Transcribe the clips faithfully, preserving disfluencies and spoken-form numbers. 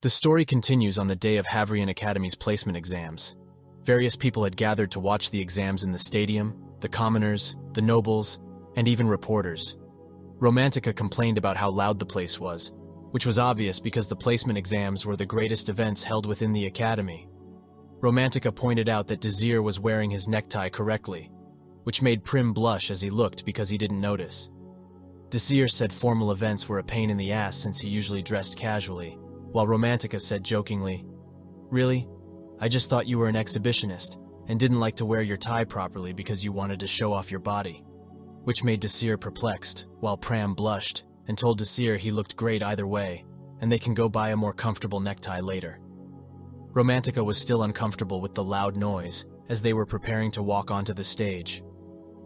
The story continues on the day of Havrian Academy's placement exams. Various people had gathered to watch the exams in the stadium, the commoners, the nobles, and even reporters. Romantica complained about how loud the place was, which was obvious because the placement exams were the greatest events held within the academy. Romantica pointed out that Desir was wearing his necktie correctly, which made Prim blush as he looked because he didn't notice. Desir said formal events were a pain in the ass since he usually dressed casually, while Romantica said jokingly, "Really? I just thought you were an exhibitionist and didn't like to wear your tie properly because you wanted to show off your body," which made Desir perplexed, while Pram blushed and told Desir he looked great either way, and they can go buy a more comfortable necktie later. Romantica was still uncomfortable with the loud noise as they were preparing to walk onto the stage.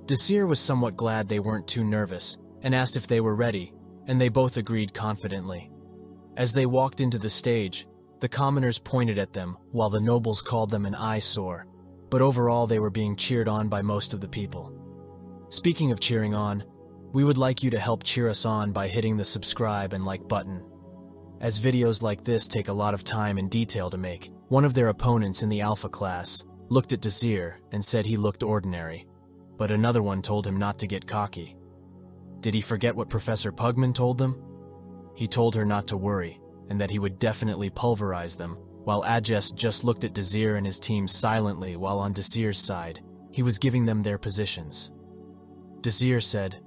Desir was somewhat glad they weren't too nervous and asked if they were ready, and they both agreed confidently. As they walked into the stage, the commoners pointed at them while the nobles called them an eyesore, but overall they were being cheered on by most of the people. Speaking of cheering on, we would like you to help cheer us on by hitting the subscribe and like button, as videos like this take a lot of time and detail to make. One of their opponents in the Alpha class looked at Desir and said he looked ordinary, but another one told him not to get cocky. Did he forget what Professor Pugman told them? He told her not to worry, and that he would definitely pulverize them, while Adjest just looked at Desir and his team silently while on Desir's side, he was giving them their positions. Desir said,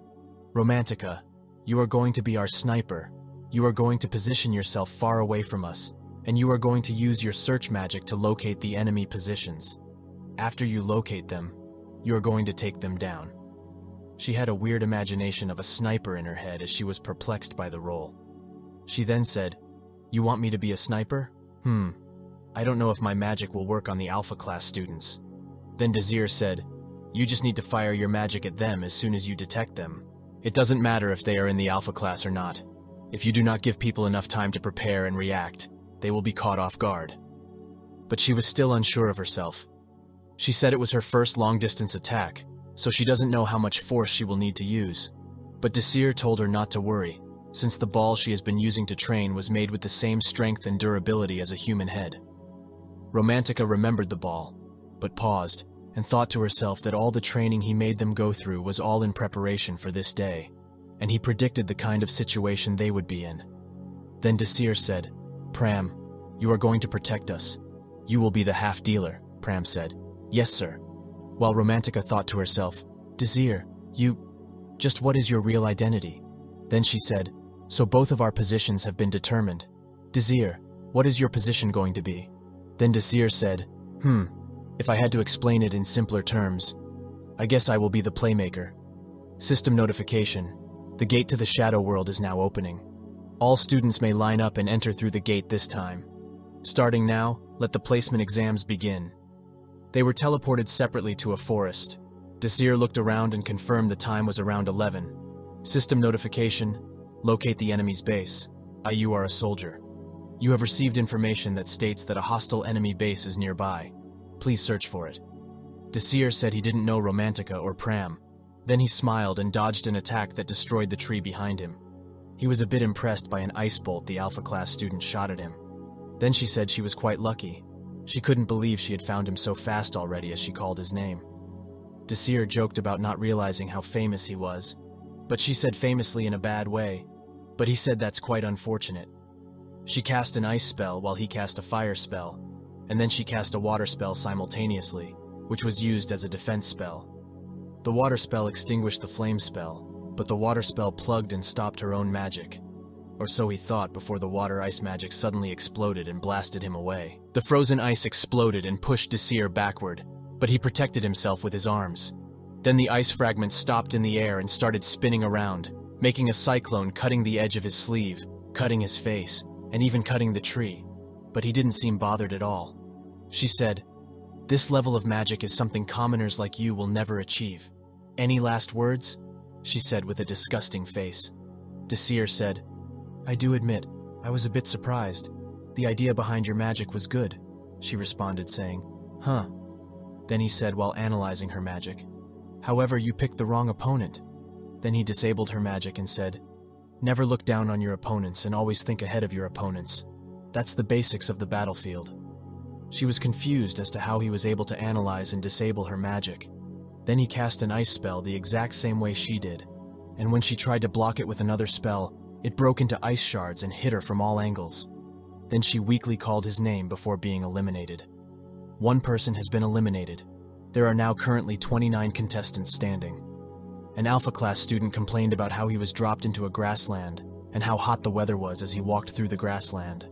"Romantica, you are going to be our sniper, you are going to position yourself far away from us, and you are going to use your search magic to locate the enemy positions. After you locate them, you are going to take them down." She had a weird imagination of a sniper in her head as she was perplexed by the role. She then said, "You want me to be a sniper? Hmm, I don't know if my magic will work on the Alpha class students." Then Desir said, "You just need to fire your magic at them as soon as you detect them. It doesn't matter if they are in the Alpha class or not. If you do not give people enough time to prepare and react, they will be caught off guard." But she was still unsure of herself. She said it was her first long-distance attack, so she doesn't know how much force she will need to use. But Desir told her not to worry, since the ball she has been using to train was made with the same strength and durability as a human head. Romantica remembered the ball, but paused, and thought to herself that all the training he made them go through was all in preparation for this day, and he predicted the kind of situation they would be in. Then Desir said, "Pram, you are going to protect us. You will be the half-dealer," Pram said. "Yes, sir." While Romantica thought to herself, "Desir, you... just what is your real identity?" Then she said, "So both of our positions have been determined. Desir, what is your position going to be?" Then Desir said, hmm, "If I had to explain it in simpler terms, I guess I will be the playmaker." System notification: the gate to the Shadow World is now opening. All students may line up and enter through the gate this time. Starting now, let the placement exams begin. They were teleported separately to a forest. Desir looked around and confirmed the time was around eleven. System notification: locate the enemy's base. I, you are a soldier. You have received information that states that a hostile enemy base is nearby. Please search for it. Desir said he didn't know Romantica or Pram. Then he smiled and dodged an attack that destroyed the tree behind him. He was a bit impressed by an ice bolt the Alpha class student shot at him. Then she said she was quite lucky. She couldn't believe she had found him so fast already as she called his name. Desir joked about not realizing how famous he was, but she said famously in a bad way, but he said that's quite unfortunate. She cast an ice spell while he cast a fire spell, and then she cast a water spell simultaneously, which was used as a defense spell. The water spell extinguished the flame spell, but the water spell plugged and stopped her own magic. Or so he thought before the water ice magic suddenly exploded and blasted him away. The frozen ice exploded and pushed Desir backward, but he protected himself with his arms. Then the ice fragment stopped in the air and started spinning around, making a cyclone, cutting the edge of his sleeve, cutting his face, and even cutting the tree. But he didn't seem bothered at all. She said, "This level of magic is something commoners like you will never achieve. Any last words?" she said with a disgusting face. Desir said, "I do admit, I was a bit surprised. The idea behind your magic was good," she responded saying, "Huh." Then he said while analyzing her magic, "However, you picked the wrong opponent." Then he disabled her magic and said, "Never look down on your opponents and always think ahead of your opponents. That's the basics of the battlefield. She was confused as to how he was able to analyze and disable her magic. Then he cast an ice spell the exact same way she did, and when she tried to block it with another spell, it broke into ice shards and hit her from all angles. Then she weakly called his name before being eliminated. One person has been eliminated. There are now currently twenty-nine contestants standing. An Alpha class student complained about how he was dropped into a grassland and how hot the weather was as he walked through the grassland.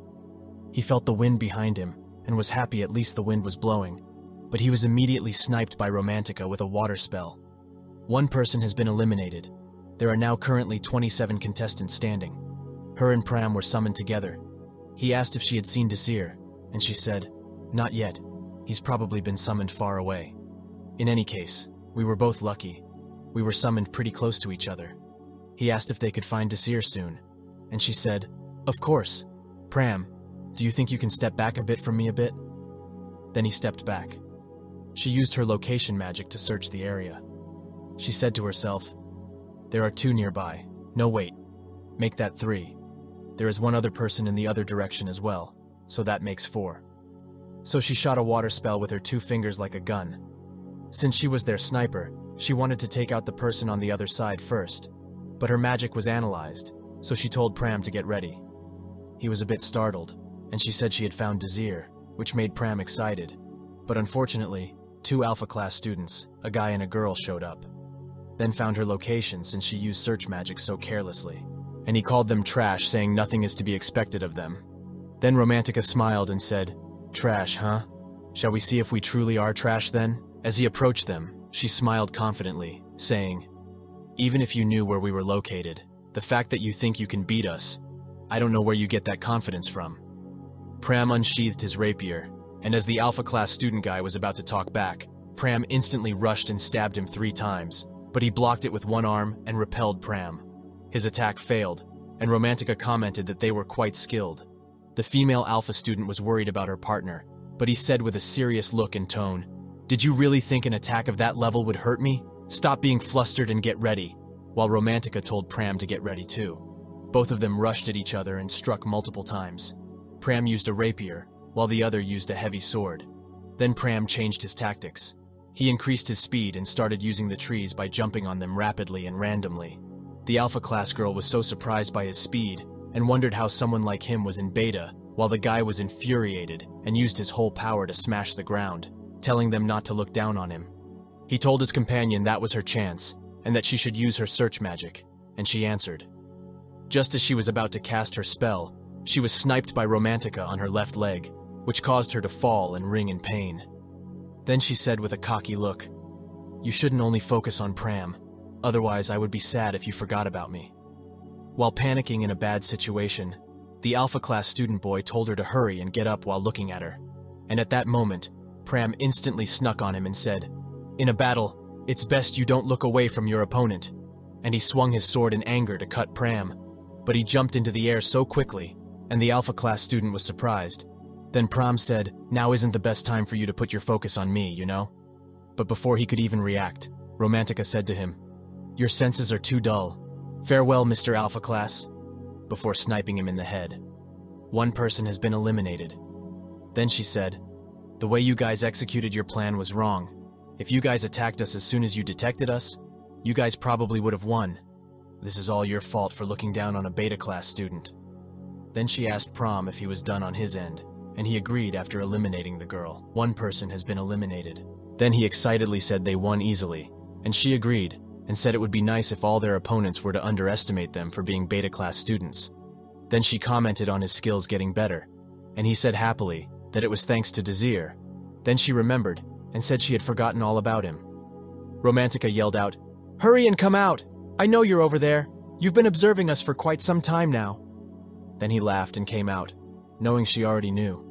He felt the wind behind him and was happy at least the wind was blowing, but he was immediately sniped by Romantica with a water spell. One person has been eliminated. There are now currently twenty-seven contestants standing. Her and Pram were summoned together. He asked if she had seen Desir, and she said, "Not yet. He's probably been summoned far away." In any case, we were both lucky. We were summoned pretty close to each other. He asked if they could find Desir soon, and she said, "Of course. Pram, do you think you can step back a bit from me a bit?" Then he stepped back. She used her location magic to search the area. She said to herself, "There are two nearby. No, wait. Make that three. There is one other person in the other direction as well, so that makes four." So she shot a water spell with her two fingers like a gun. Since she was their sniper, she wanted to take out the person on the other side first, but her magic was analyzed, so she told Pram to get ready. He was a bit startled, and she said she had found Desir, which made Pram excited, but unfortunately, two Alpha class students, a guy and a girl, showed up, then found her location since she used search magic so carelessly, and he called them trash, saying nothing is to be expected of them. Then Romantica smiled and said, "Trash, huh? Shall we see if we truly are trash then?" As he approached them, she smiled confidently, saying, "Even if you knew where we were located, the fact that you think you can beat us, I don't know where you get that confidence from." Pram unsheathed his rapier, and as the Alpha class student guy was about to talk back, Pram instantly rushed and stabbed him three times, but he blocked it with one arm and repelled Pram. His attack failed, and Romantica commented that they were quite skilled. The female Alpha student was worried about her partner, but he said with a serious look and tone, "Did you really think an attack of that level would hurt me? Stop being flustered and get ready," while Romantica told Pram to get ready too. Both of them rushed at each other and struck multiple times. Pram used a rapier, while the other used a heavy sword. Then Pram changed his tactics. He increased his speed and started using the trees by jumping on them rapidly and randomly. The Alpha class girl was so surprised by his speed and wondered how someone like him was in beta, while the guy was infuriated and used his whole power to smash the ground, telling them not to look down on him. He told his companion that was her chance and that she should use her search magic, and she answered. Just as she was about to cast her spell, she was sniped by Romantica on her left leg, which caused her to fall and wring in pain. Then she said with a cocky look, "You shouldn't only focus on Pram. Otherwise, I would be sad if you forgot about me." While panicking in a bad situation, the Alpha class student boy told her to hurry and get up while looking at her. And at that moment, Pram instantly snuck on him and said, "In a battle, it's best you don't look away from your opponent." And he swung his sword in anger to cut Pram, but he jumped into the air so quickly, and the Alpha class student was surprised. Then Pram said, "Now isn't the best time for you to put your focus on me, you know?" But before he could even react, Romantica said to him, "Your senses are too dull. Farewell, Mister Alpha Class," before sniping him in the head. One person has been eliminated. Then she said, "The way you guys executed your plan was wrong. If you guys attacked us as soon as you detected us, you guys probably would have won. This is all your fault for looking down on a beta class student." Then she asked Pram if he was done on his end, and he agreed after eliminating the girl. One person has been eliminated. Then he excitedly said they won easily, and she agreed, and said it would be nice if all their opponents were to underestimate them for being beta class students. Then she commented on his skills getting better, and he said happily that it was thanks to Desir. Then she remembered and said she had forgotten all about him. Romantica yelled out, "Hurry and come out! I know you're over there. You've been observing us for quite some time now." Then he laughed and came out, knowing she already knew.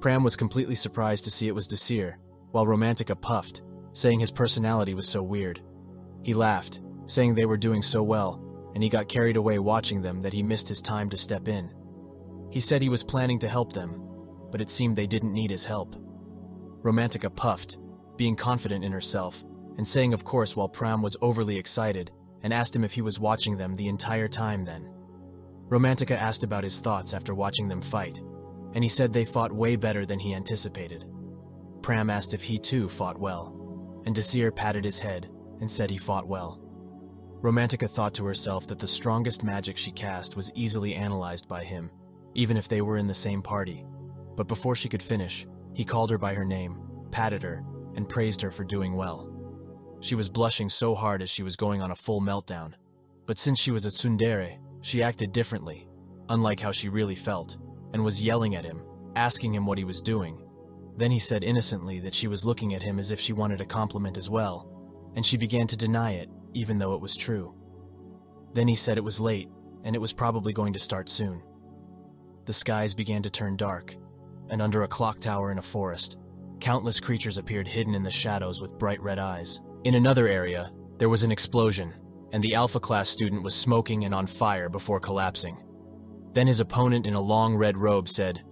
Pram was completely surprised to see it was Desir, while Romantica puffed, saying his personality was so weird. He laughed, saying they were doing so well, and he got carried away watching them that he missed his time to step in. He said he was planning to help them, but it seemed they didn't need his help. Romantica puffed, being confident in herself, and saying of course while Pram was overly excited, and asked him if he was watching them the entire time then. Romantica asked about his thoughts after watching them fight, and he said they fought way better than he anticipated. Pram asked if he too fought well, and Desir patted his head and said he fought well. Romantica thought to herself that the strongest magic she cast was easily analyzed by him, even if they were in the same party. But before she could finish, he called her by her name, patted her, and praised her for doing well. She was blushing so hard as she was going on a full meltdown, but since she was a tsundere, she acted differently, unlike how she really felt, and was yelling at him, asking him what he was doing. Then he said innocently that she was looking at him as if she wanted a compliment as well, and she began to deny it, even though it was true. Then he said it was late, and it was probably going to start soon. The skies began to turn dark, and under a clock tower in a forest, countless creatures appeared hidden in the shadows with bright red eyes. In another area, there was an explosion, and the Alpha class student was smoking and on fire before collapsing. Then his opponent in a long red robe said,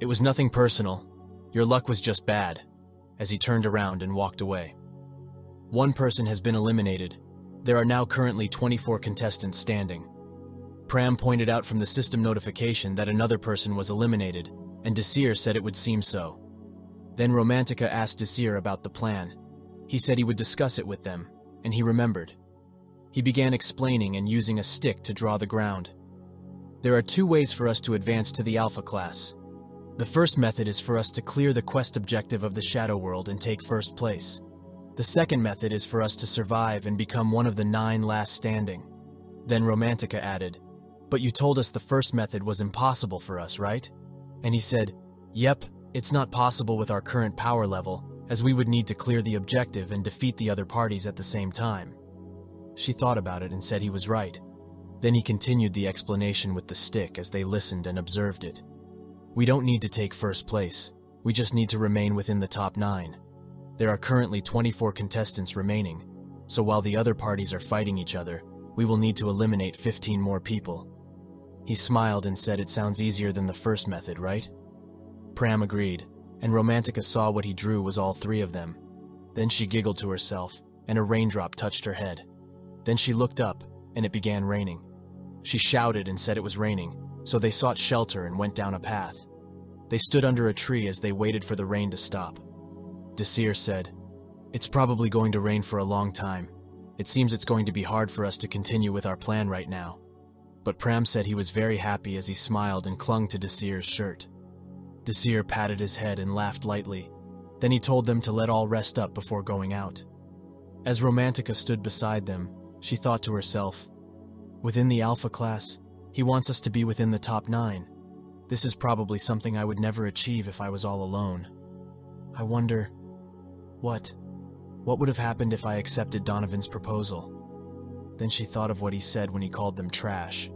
"It was nothing personal. Your luck was just bad," as he turned around and walked away. One person has been eliminated. There are now currently twenty-four contestants standing. Pram pointed out from the system notification that another person was eliminated, and Desir said it would seem so. Then Romantica asked Desir about the plan. He said he would discuss it with them, and he remembered. He began explaining and using a stick to draw the ground. There are two ways for us to advance to the Alpha class. The first method is for us to clear the quest objective of the Shadow World and take first place. The second method is for us to survive and become one of the nine last standing. Then Romantica added, "But you told us the first method was impossible for us, right?" And he said, "Yep, it's not possible with our current power level, as we would need to clear the objective and defeat the other parties at the same time." She thought about it and said he was right. Then he continued the explanation with the stick as they listened and observed it. "We don't need to take first place, we just need to remain within the top nine. There are currently twenty-four contestants remaining, so while the other parties are fighting each other, we will need to eliminate fifteen more people." He smiled and said it sounds easier than the first method, right? Pram agreed, and Romantica saw what he drew was all three of them. Then she giggled to herself, and a raindrop touched her head. Then she looked up, and it began raining. She shouted and said it was raining, so they sought shelter and went down a path. They stood under a tree as they waited for the rain to stop. Desir said, "It's probably going to rain for a long time. It seems it's going to be hard for us to continue with our plan right now." But Pram said he was very happy as he smiled and clung to Desir's shirt. Desir patted his head and laughed lightly. Then he told them to let all rest up before going out. As Romantica stood beside them, she thought to herself, "Within the Alpha class, he wants us to be within the top nine. This is probably something I would never achieve if I was all alone. I wonder, what? What would have happened if I accepted Donovan's proposal?" Then she thought of what he said when he called them trash,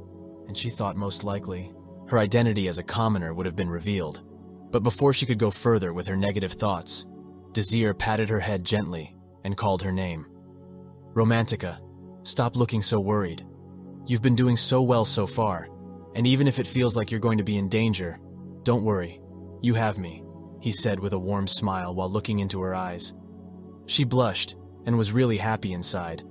and she thought most likely her identity as a commoner would have been revealed. But before she could go further with her negative thoughts, Desir patted her head gently and called her name. "Romantica, stop looking so worried. You've been doing so well so far, and even if it feels like you're going to be in danger, don't worry, you have me," he said with a warm smile while looking into her eyes. She blushed and was really happy inside,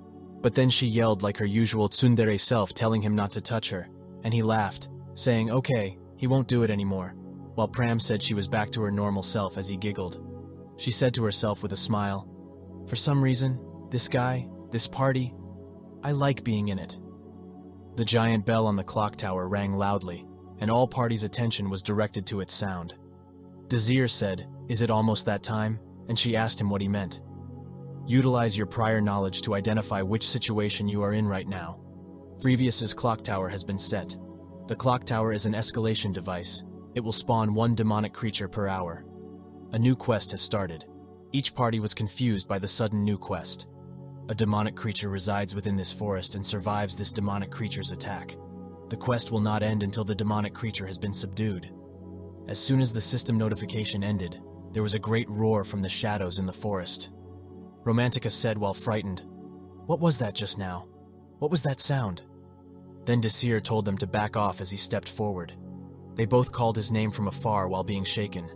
but then she yelled like her usual tsundere self, telling him not to touch her, and he laughed, saying okay, he won't do it anymore, while Pram said she was back to her normal self as he giggled. She said to herself with a smile, "For some reason, this guy, this party, I like being in it." The giant bell on the clock tower rang loudly, and all parties' attention was directed to its sound. Desir said, "Is it almost that time?" and she asked him what he meant. "Utilize your prior knowledge to identify which situation you are in right now. Frevius's clock tower has been set. The clock tower is an escalation device. It will spawn one demonic creature per hour. A new quest has started." Each party was confused by the sudden new quest. A demonic creature resides within this forest and survives this demonic creature's attack. The quest will not end until the demonic creature has been subdued. As soon as the system notification ended, there was a great roar from the shadows in the forest. Romantica said while frightened, "What was that just now? What was that sound?" Then Desir told them to back off as he stepped forward. They both called his name from afar while being shaken.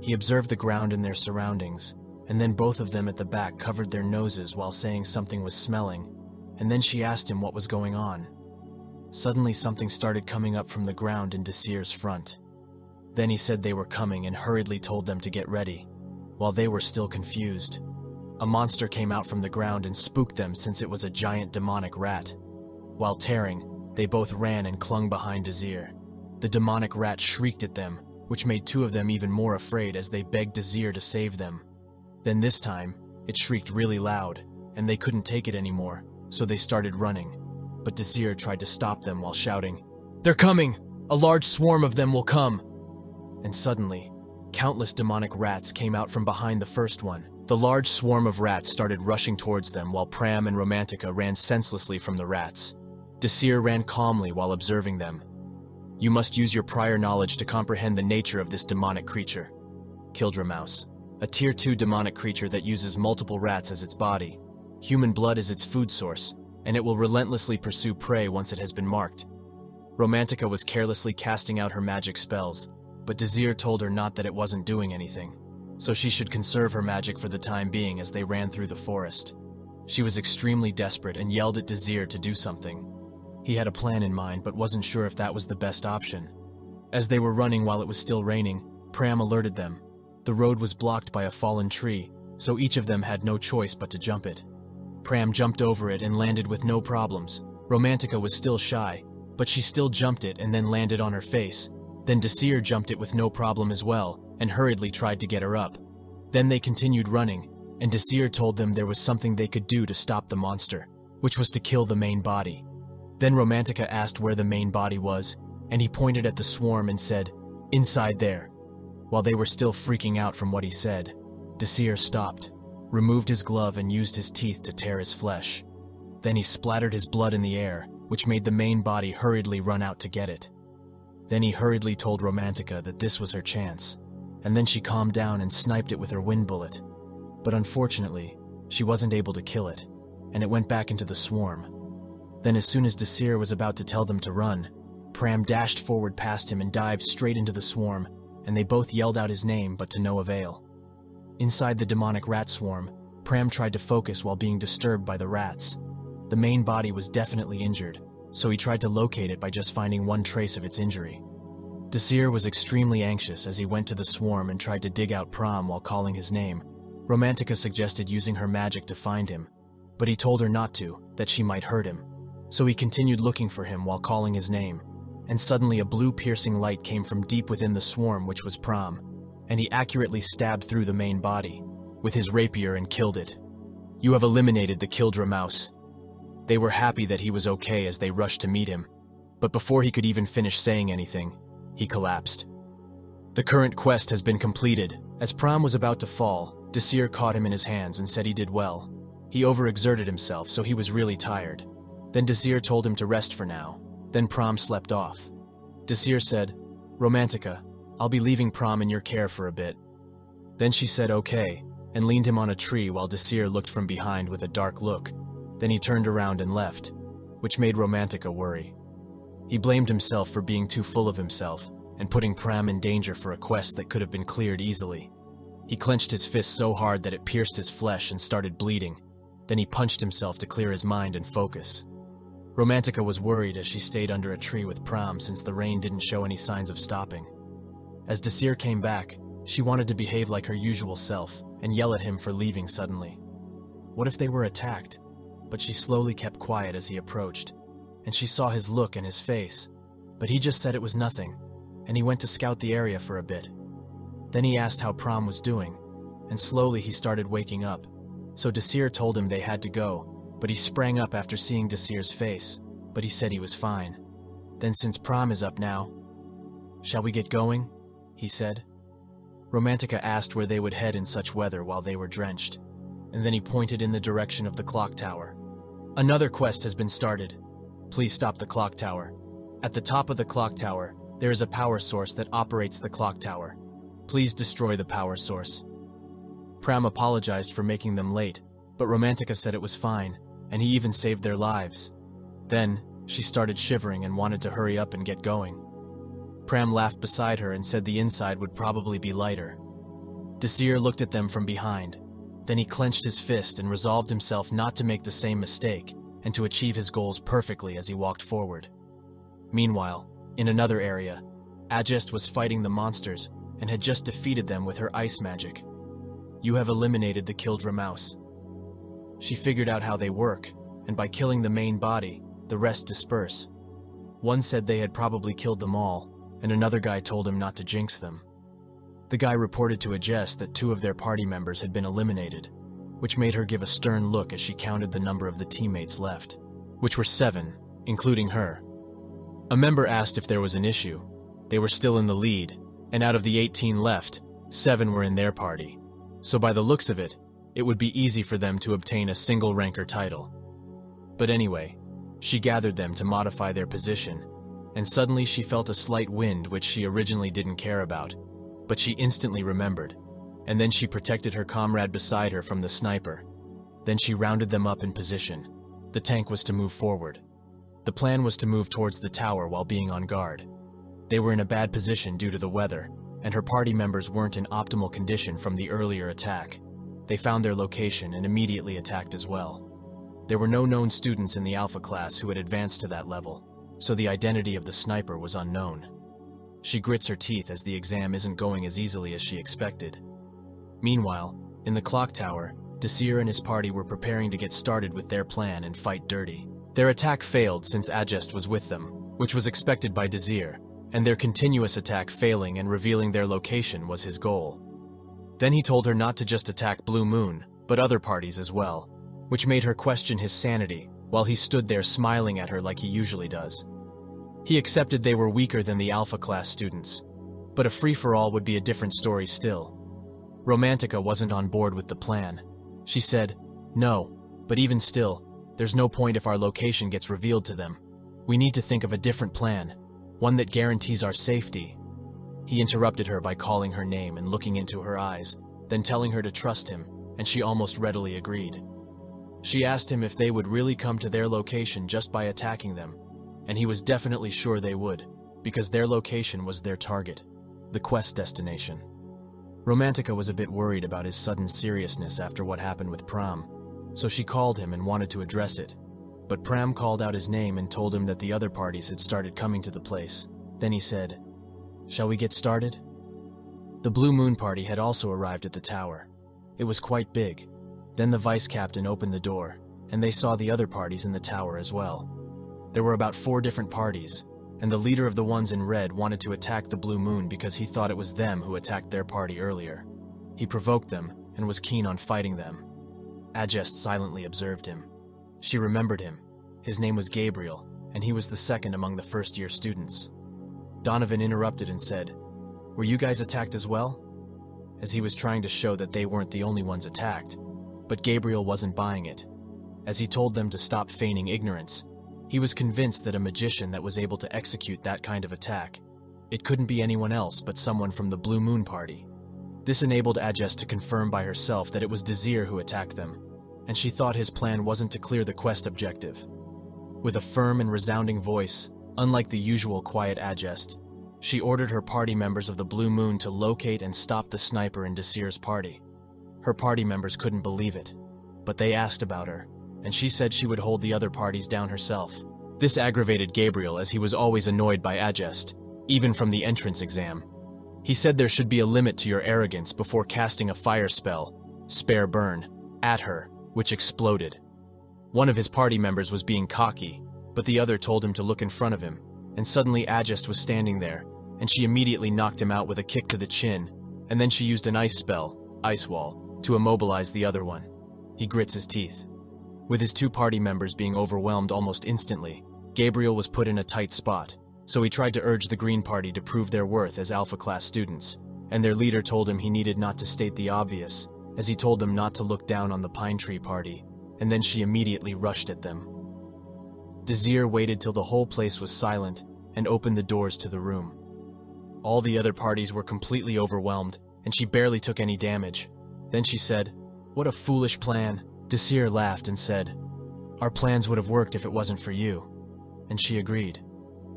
He observed the ground and their surroundings, and then both of them at the back covered their noses while saying something was smelling, and then she asked him what was going on. Suddenly something started coming up from the ground in Desir's front. Then he said they were coming and hurriedly told them to get ready. While they were still confused, a monster came out from the ground and spooked them since it was a giant demonic rat. While tearing, they both ran and clung behind Desir. The demonic rat shrieked at them, which made two of them even more afraid as they begged Desir to save them. Then this time, it shrieked really loud, and they couldn't take it anymore, so they started running. But Desir tried to stop them while shouting, "They're coming! A large swarm of them will come!" And suddenly, countless demonic rats came out from behind the first one. The large swarm of rats started rushing towards them while Pram and Romantica ran senselessly from the rats. Desir ran calmly while observing them. You must use your prior knowledge to comprehend the nature of this demonic creature. Kildramouse, a tier two demonic creature that uses multiple rats as its body. Human blood is its food source, and it will relentlessly pursue prey once it has been marked. Romantica was carelessly casting out her magic spells, but Desir told her not that it wasn't doing anything, so she should conserve her magic for the time being as they ran through the forest. She was extremely desperate and yelled at Desir to do something. He had a plan in mind but wasn't sure if that was the best option. As they were running while it was still raining, Pram alerted them. The road was blocked by a fallen tree, so each of them had no choice but to jump it. Pram jumped over it and landed with no problems. Romantica was still shy, but she still jumped it and then landed on her face. Then Desir jumped it with no problem as well, and hurriedly tried to get her up. Then they continued running, and Desir told them there was something they could do to stop the monster, which was to kill the main body. Then Romantica asked where the main body was, and he pointed at the swarm and said, "Inside there." While they were still freaking out from what he said, Desir stopped, removed his glove and used his teeth to tear his flesh. Then he splattered his blood in the air, which made the main body hurriedly run out to get it. Then he hurriedly told Romantica that this was her chance, and then she calmed down and sniped it with her wind bullet. But unfortunately, she wasn't able to kill it, and it went back into the swarm. Then as soon as Desir was about to tell them to run, Pram dashed forward past him and dived straight into the swarm, and they both yelled out his name but to no avail. Inside the demonic rat swarm, Pram tried to focus while being disturbed by the rats. The main body was definitely injured, so he tried to locate it by just finding one trace of its injury. Desir was extremely anxious as he went to the swarm and tried to dig out Pram while calling his name. Romantica suggested using her magic to find him, but he told her not to, that she might hurt him. So he continued looking for him while calling his name, and suddenly a blue piercing light came from deep within the swarm, which was Pram, and he accurately stabbed through the main body with his rapier and killed it. "You have eliminated the Kildramouse." They were happy that he was okay as they rushed to meet him, but before he could even finish saying anything, he collapsed. The current quest has been completed. As Pram was about to fall, Desir caught him in his hands and said he did well. He overexerted himself, so he was really tired. Then Desir told him to rest for now. Then Pram slept off. Desir said, "Romantica, I'll be leaving Pram in your care for a bit." Then she said okay, and leaned him on a tree while Desir looked from behind with a dark look. Then he turned around and left, which made Romantica worry. He blamed himself for being too full of himself and putting Pram in danger for a quest that could have been cleared easily. He clenched his fist so hard that it pierced his flesh and started bleeding. Then he punched himself to clear his mind and focus. Romantica was worried as she stayed under a tree with Pram since the rain didn't show any signs of stopping. As Desir came back, she wanted to behave like her usual self and yell at him for leaving suddenly. What if they were attacked? But she slowly kept quiet as he approached, and she saw his look in his face, but he just said it was nothing, and he went to scout the area for a bit. Then he asked how Pram was doing, and slowly he started waking up, so Desir told him they had to go, but he sprang up after seeing Desir's face, but he said he was fine. Then since Pram is up now, "Shall we get going?" he said. Romantica asked where they would head in such weather while they were drenched, and then he pointed in the direction of the clock tower. "Another quest has been started. Please stop the clock tower. At the top of the clock tower, there is a power source that operates the clock tower. Please destroy the power source." Pram apologized for making them late, but Romantica said it was fine, and he even saved their lives. Then, she started shivering and wanted to hurry up and get going. Pram laughed beside her and said the inside would probably be lighter. Desir looked at them from behind. Then he clenched his fist and resolved himself not to make the same mistake and to achieve his goals perfectly as he walked forward. Meanwhile, in another area, Adjest was fighting the monsters and had just defeated them with her ice magic. You have eliminated the Kildramouse. She figured out how they work, and by killing the main body, the rest disperse. One said they had probably killed them all, and another guy told him not to jinx them. The guy reported to Adjest that two of their party members had been eliminated, which made her give a stern look as she counted the number of the teammates left, which were seven, including her. A member asked if there was an issue. They were still in the lead, and out of the eighteen left, seven were in their party. So by the looks of it, it would be easy for them to obtain a single ranker title. But anyway, she gathered them to modify their position, and suddenly she felt a slight wind which she originally didn't care about, but she instantly remembered, and then she protected her comrade beside her from the sniper. Then she rounded them up in position. The tank was to move forward. The plan was to move towards the tower while being on guard. They were in a bad position due to the weather, and her party members weren't in optimal condition from the earlier attack. They found their location and immediately attacked as well. There were no known students in the Alpha class who had advanced to that level, so the identity of the sniper was unknown. She grits her teeth as the exam isn't going as easily as she expected. Meanwhile, in the clock tower, Desir and his party were preparing to get started with their plan and fight dirty. Their attack failed since Adjest was with them, which was expected by Desir, and their continuous attack failing and revealing their location was his goal. Then he told her not to just attack Blue Moon, but other parties as well, which made her question his sanity while he stood there smiling at her like he usually does. He accepted they were weaker than the Alpha class students, but a free-for-all would be a different story still. Romantica wasn't on board with the plan. She said, "No, but even still, there's no point if our location gets revealed to them. We need to think of a different plan, one that guarantees our safety." He interrupted her by calling her name and looking into her eyes, then telling her to trust him, and she almost readily agreed. She asked him if they would really come to their location just by attacking them, and he was definitely sure they would, because their location was their target, the quest destination. Romantica was a bit worried about his sudden seriousness after what happened with Pram, so she called him and wanted to address it. But Pram called out his name and told him that the other parties had started coming to the place. Then he said, "Shall we get started?" The Blue Moon party had also arrived at the tower. It was quite big. Then the vice-captain opened the door, and they saw the other parties in the tower as well. There were about four different parties, and the leader of the ones in red wanted to attack the Blue Moon because he thought it was them who attacked their party earlier. He provoked them and was keen on fighting them. Adjest silently observed him. She remembered him. His name was Gabriel, and he was the second among the first-year students. Donovan interrupted and said, "Were you guys attacked as well?" As he was trying to show that they weren't the only ones attacked, but Gabriel wasn't buying it. As he told them to stop feigning ignorance, he was convinced that a magician that was able to execute that kind of attack, it couldn't be anyone else but someone from the Blue Moon party. This enabled Adjest to confirm by herself that it was Desir who attacked them, and she thought his plan wasn't to clear the quest objective. With a firm and resounding voice, unlike the usual quiet Adjest, she ordered her party members of the Blue Moon to locate and stop the sniper in Desir's party. Her party members couldn't believe it, but they asked about her, and she said she would hold the other parties down herself. This aggravated Gabriel as he was always annoyed by Adjest, even from the entrance exam. He said there should be a limit to your arrogance before casting a fire spell, spare burn, at her, which exploded. One of his party members was being cocky, but the other told him to look in front of him, and suddenly Adjest was standing there, and she immediately knocked him out with a kick to the chin, and then she used an ice spell, ice wall, to immobilize the other one. He grits his teeth. With his two party members being overwhelmed almost instantly, Gabriel was put in a tight spot, so he tried to urge the Green Party to prove their worth as Alpha class students, and their leader told him he needed not to state the obvious, as he told them not to look down on the Pine Tree Party, and then she immediately rushed at them. Desir waited till the whole place was silent and opened the doors to the room. All the other parties were completely overwhelmed, and she barely took any damage. Then she said, "What a foolish plan." Desir laughed and said, "Our plans would have worked if it wasn't for you." And she agreed.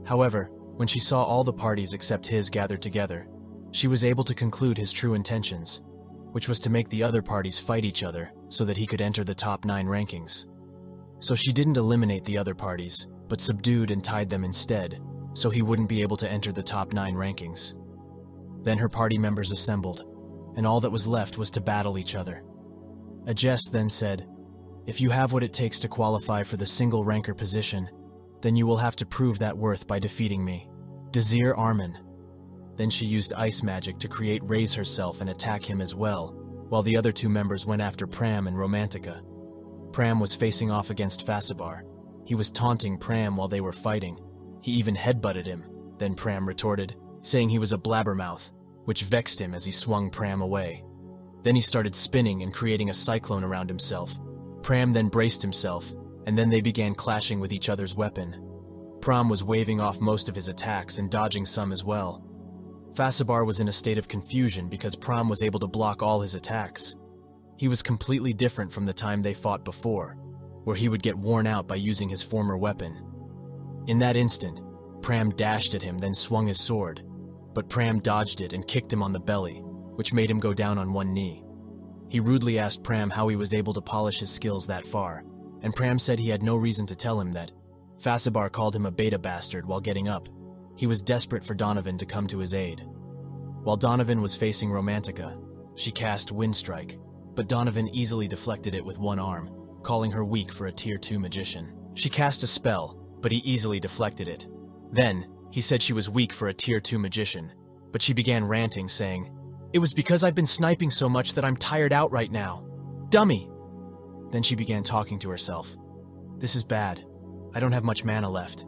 However, when she saw all the parties except his gathered together, she was able to conclude his true intentions, which was to make the other parties fight each other so that he could enter the top nine rankings. So she didn't eliminate the other parties, but subdued and tied them instead, so he wouldn't be able to enter the top nine rankings. Then her party members assembled, and all that was left was to battle each other. Adjest then said, "If you have what it takes to qualify for the single ranker position, then you will have to prove that worth by defeating me, Desir Armin." Then she used ice magic to create Raise herself and attack him as well, while the other two members went after Pram and Romantica. Pram was facing off against Fasabar. He was taunting Pram while they were fighting. He even headbutted him. Then Pram retorted, saying he was a blabbermouth, which vexed him as he swung Pram away. Then he started spinning and creating a cyclone around himself. Pram then braced himself, and then they began clashing with each other's weapon. Pram was waving off most of his attacks and dodging some as well. Fasabar was in a state of confusion because Pram was able to block all his attacks. He was completely different from the time they fought before, where he would get worn out by using his former weapon. In that instant, Pram dashed at him, then swung his sword, but Pram dodged it and kicked him on the belly, which made him go down on one knee. He rudely asked Pram how he was able to polish his skills that far, and Pram said he had no reason to tell him that. Fasabar called him a beta bastard while getting up. He was desperate for Donovan to come to his aid. While Donovan was facing Romantica, she cast Windstrike, but Donovan easily deflected it with one arm, calling her weak for a tier two magician. She cast a spell, but he easily deflected it. Then, he said she was weak for a tier two magician, but she began ranting, saying, "It was because I've been sniping so much that I'm tired out right now. Dummy!" Then she began talking to herself. "This is bad. I don't have much mana left.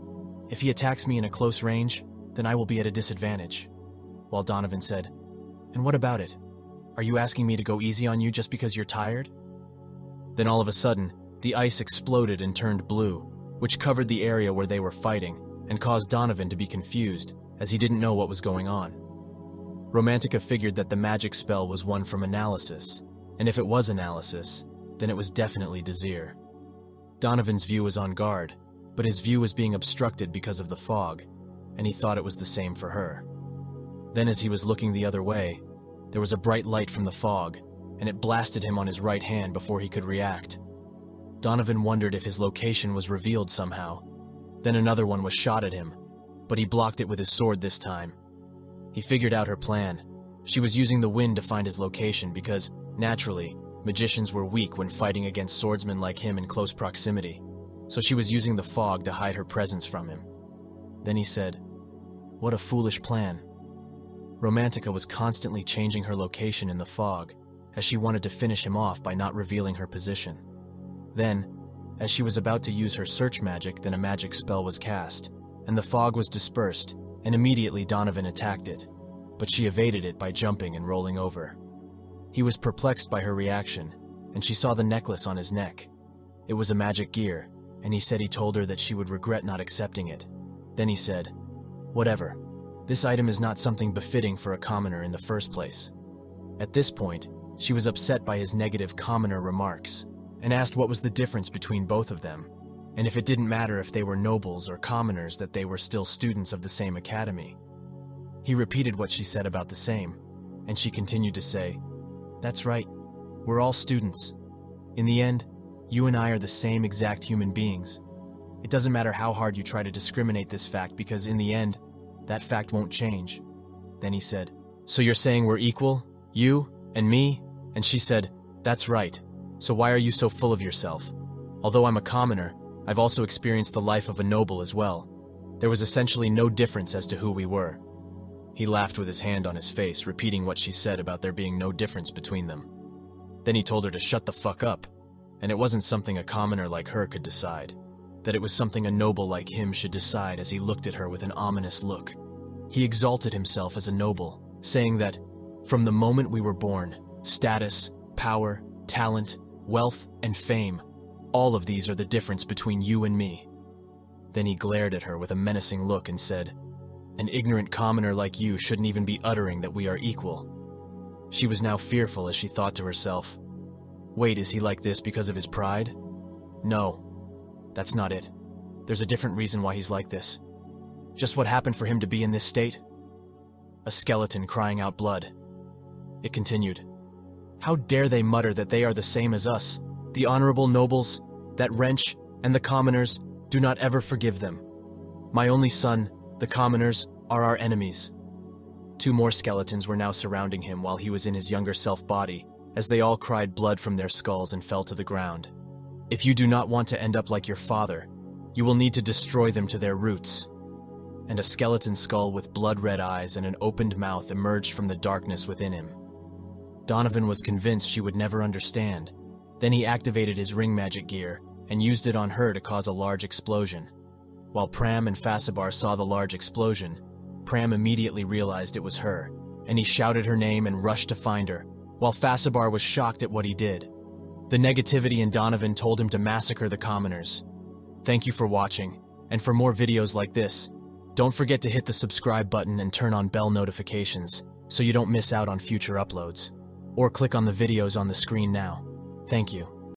If he attacks me in a close range, then I will be at a disadvantage." While Donovan said, "And what about it? Are you asking me to go easy on you just because you're tired?" Then all of a sudden, the ice exploded and turned blue, which covered the area where they were fighting, and caused Donovan to be confused, as he didn't know what was going on. Romantica figured that the magic spell was one from Analysis, and if it was Analysis, then it was definitely Desir. Donovan's view was on guard, but his view was being obstructed because of the fog, and he thought it was the same for her. Then as he was looking the other way, there was a bright light from the fog, and it blasted him on his right hand before he could react. Donovan wondered if his location was revealed somehow. Then another one was shot at him, but he blocked it with his sword this time. He figured out her plan. She was using the wind to find his location because, naturally, magicians were weak when fighting against swordsmen like him in close proximity, so she was using the fog to hide her presence from him. Then he said, "What a foolish plan." Romantica was constantly changing her location in the fog, as she wanted to finish him off by not revealing her position. Then, as she was about to use her search magic, then a magic spell was cast, and the fog was dispersed, and immediately Donovan attacked it, but she evaded it by jumping and rolling over. He was perplexed by her reaction, and she saw the necklace on his neck. It was a magic gear, and he said he told her that she would regret not accepting it. Then he said, "Whatever. This item is not something befitting for a commoner in the first place." At this point, she was upset by his negative commoner remarks, and asked what was the difference between both of them, and if it didn't matter if they were nobles or commoners, that they were still students of the same academy. He repeated what she said about the same, and she continued to say, "That's right, we're all students. In the end, you and I are the same exact human beings. It doesn't matter how hard you try to discriminate this fact, because in the end, that fact won't change." Then he said, "So you're saying we're equal, you and me?" And she said, "That's right. So why are you so full of yourself? Although I'm a commoner, I've also experienced the life of a noble as well. There was essentially no difference as to who we were." He laughed with his hand on his face, repeating what she said about there being no difference between them. Then he told her to shut the fuck up, and it wasn't something a commoner like her could decide, that it was something a noble like him should decide, as he looked at her with an ominous look. He exalted himself as a noble, saying that, "From the moment we were born, status, power, talent, wealth, and fame, all of these are the difference between you and me." Then he glared at her with a menacing look and said, "An ignorant commoner like you shouldn't even be uttering that we are equal." She was now fearful as she thought to herself, "Wait, is he like this because of his pride? No, that's not it. There's a different reason why he's like this. Just what happened for him to be in this state? A skeleton crying out blood." It continued, "How dare they mutter that they are the same as us, the honorable nobles, that wretch, and the commoners, do not ever forgive them. My only son, The commoners are our enemies. Two more skeletons were now surrounding him while he was in his younger self body, as they all cried blood from their skulls and fell to the ground. If you do not want to end up like your father, you will need to destroy them to their roots. And a skeleton skull with blood-red eyes and an opened mouth emerged from the darkness within him. Donovan was convinced she would never understand. Then he activated his ring magic gear and used it on her to cause a large explosion. While Pram and Fasabar saw the large explosion, Pram immediately realized it was her, and he shouted her name and rushed to find her, while Fasabar was shocked at what he did. The negativity in Donovan told him to massacre the commoners. Thank you for watching, and for more videos like this, don't forget to hit the subscribe button and turn on bell notifications so you don't miss out on future uploads. Or click on the videos on the screen now. Thank you.